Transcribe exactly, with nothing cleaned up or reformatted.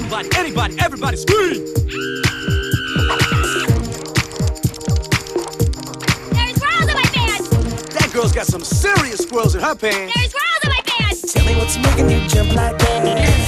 somebody, anybody, everybody scream! There's squirrels in my pants! That girl's got some serious squirrels in her pants! There's squirrels in my pants! Tell me what's making you jump like that.